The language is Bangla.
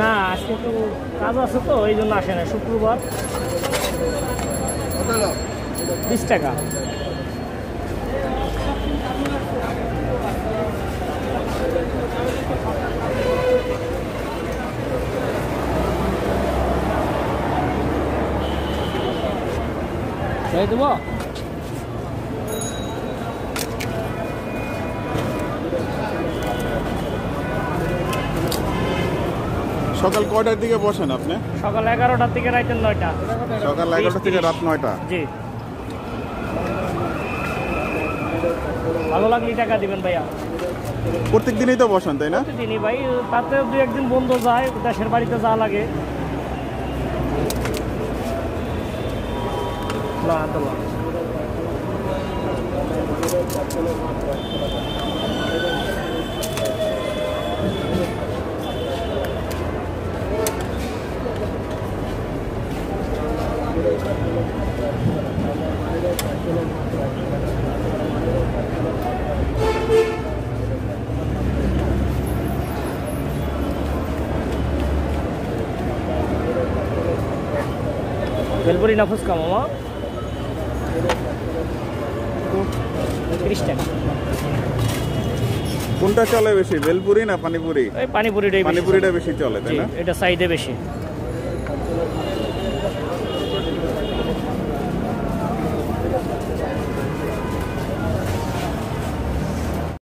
না আজকে তো কাজ আছে তো এই জন্য আসে না। শুক্রবার 20 টাকা। Say the what? সকাল কয়টার দিকে বসেন আপনি? সকাল 11টার থেকে রাত 9টা। সকাল 11টা থেকে রাত 9টা। জি। ভালো লাগলে টাকা দিবেন ভাইয়া। প্রত্যেক দিনই তো বসেন তাই না? প্রতিদিনই ভাই, তাতে দুই একদিন বন্ধ যায়, দেশের বাড়িতে যা লাগে। না তো বেলপুরি না ফুচকা মামা 30 টাকা। কোনটা চলে বেশি, বেলপুরি না পানিপুরি? পানিপুরিটাই বেশি চলে তাই না? এটা সাইডে বেশি।